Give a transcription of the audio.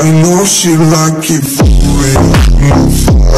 I know she like it for real.